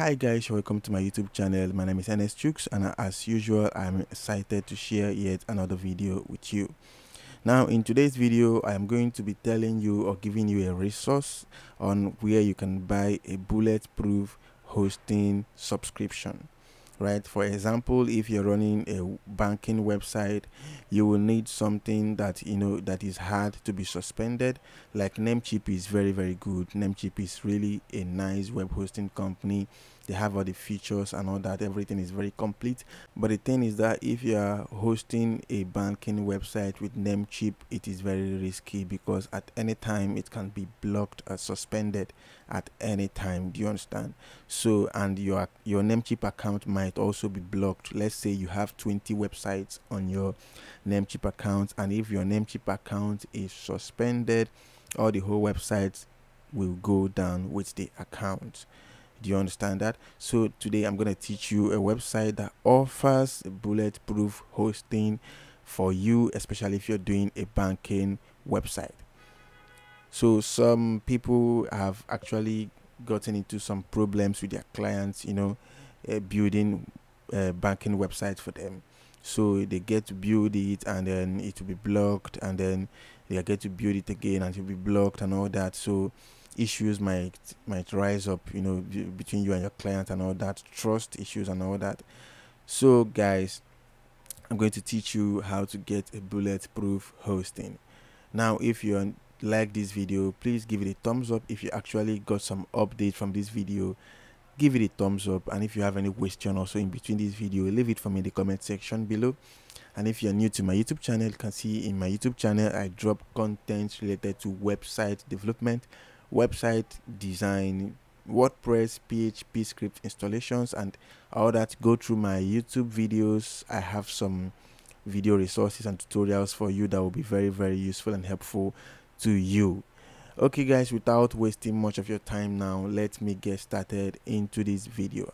Hi guys, welcome to my YouTube channel. My name is NS Chooks, and as usual I'm excited to share yet another video with you. Now in today's video I'm going to be telling you or giving you a resource on where you can buy a bulletproof hosting subscription. Right, for example, if you're running a banking website, you will need something that you know that is hard to be suspended. Like Namecheap is very good. Namecheap is really a nice web hosting company. They have all the features and all that. Everything is very complete. But the thing is that if you are hosting a banking website with Namecheap, it is very risky because at any time it can be blocked or suspended at any time. Do you understand? So, and your Namecheap account might also be blocked. Let's say you have 20 websites on your Namecheap account, and if your Namecheap account is suspended, all the whole websites will go down with the account. Do you understand that? So today I'm going to teach you a website that offers bulletproof hosting for you, especially if you're doing a banking website. So some people have actually gotten into some problems with their clients, you know, building a banking website for them. So they get to build it and then it will be blocked, and then they get to build it again and it will be blocked and all that. So issues might rise up, you know, between you and your client and all that, trust issues and all that. So guys, I'm going to teach you how to get a bulletproof hosting. Now if you like this video, please give it a thumbs up. If you actually got some update from this video, give it a thumbs up, and if you have any question also in between this video, leave it for me in the comment section below. And if you're new to my YouTube channel, you can see in my YouTube channel I drop content related to website development, website design, WordPress, PHP script installations and all that. Go through my YouTube videos. I have some video resources and tutorials for you that will be very useful and helpful to you. Okay guys, without wasting much of your time, now let me get started into this video.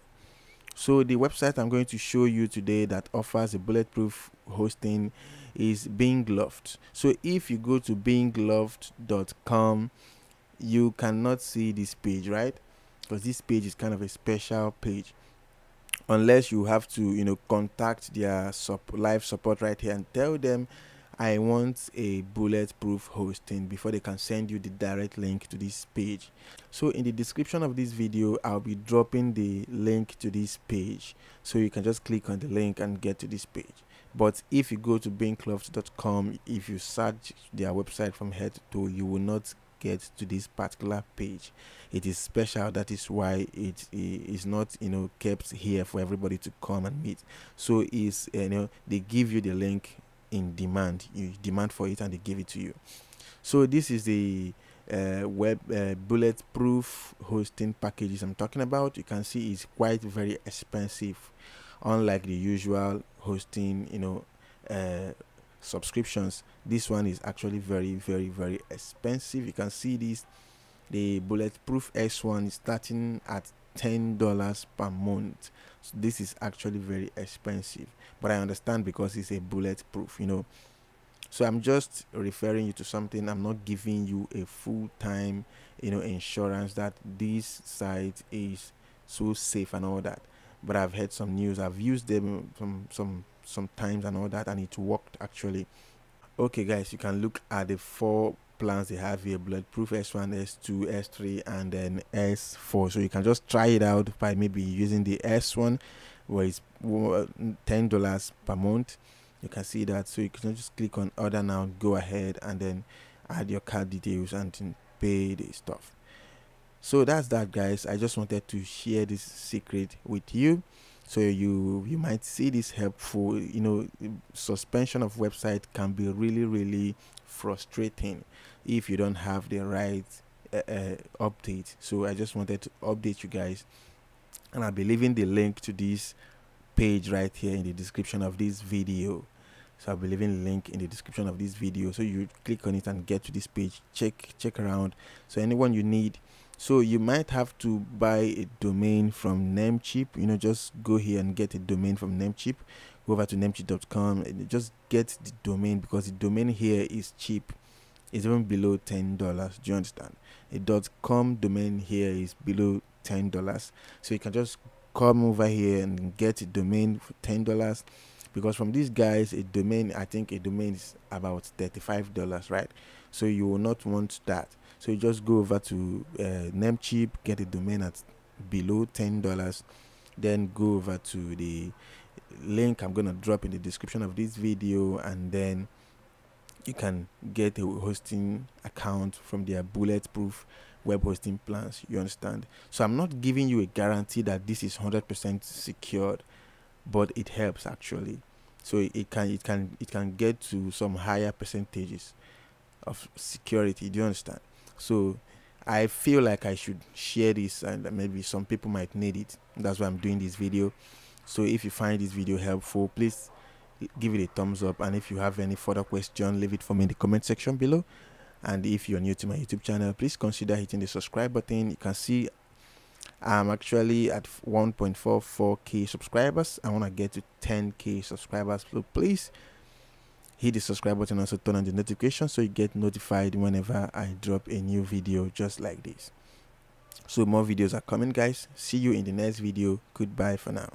So the website I'm going to show you today that offers a bulletproof hosting is Bingloft. So if you go to bingloft.com, you cannot see this page, right? Because this page is kind of a special page, unless you have to, you know, contact their live support right here and tell them I want a bulletproof hosting before they can send you the direct link to this page. So in the description of this video, I'll be dropping the link to this page, so you can just click on the link and get to this page. But if you go to bingloft.com, if you search their website from head to toe, you will not get to this particular page. It is special, that is why it is not, you know, kept here for everybody to come and meet. So is, you know, they give you the link in demand. You demand for it and they give it to you. So this is the bulletproof hosting packages I'm talking about. You can see it's quite very expensive, unlike the usual hosting, you know, subscriptions. This one is actually very expensive. You can see this, the bulletproof S1 is starting at $10 per month. So this is actually very expensive, but I understand because it's a bulletproof, you know. So I'm just referring you to something. I'm not giving you a full-time, you know, insurance that this site is so safe and all that. But I've heard some news, I've used them some times and all that, and it worked actually. Okay guys, you can look at the four plans they have here: bulletproof S1, S2, S3 and then S4. So you can just try it out by maybe using the S1, where it's $10 per month. You can see that. So you can just click on order now, go ahead and then add your card details and pay the stuff. So that's that guys. I just wanted to share this secret with you, so you might see this helpful. You know, suspension of website can be really frustrating if you don't have the right update. So I just wanted to update you guys, and I'll be leaving the link to this page right here in the description of this video. So I'll be leaving the link in the description of this video, so you click on it and get to this page. Check around, so anyone you need. So you might have to buy a domain from Namecheap. You know, just go here and get a domain from Namecheap. Go over to namecheap.com and just get the domain, because the domain here is cheap. It's even below $10. Do you understand? A .com domain here is below $10. So you can just come over here and get a domain for $10, because from these guys a domain, I think a domain is about $35, right? So you will not want that. So you just go over to Namecheap, get a domain at below $10, then go over to the link I'm gonna drop in the description of this video, and then you can get a hosting account from their bulletproof web hosting plans. You understand? So I'm not giving you a guarantee that this is 100% secured, but it helps actually. So it can get to some higher percentages of security. Do you understand? So I feel like I should share this, and maybe some people might need it. That's why I'm doing this video. So if you find this video helpful, please give it a thumbs up, and if you have any further question, leave it for me in the comment section below. And if you're new to my YouTube channel, please consider hitting the subscribe button. You can see I'm actually at 1.44k subscribers. I want to get to 10k subscribers, so please hit the subscribe button, also turn on the notification so you get notified whenever I drop a new video just like this. So more videos are coming, guys. See you in the next video. Goodbye for now.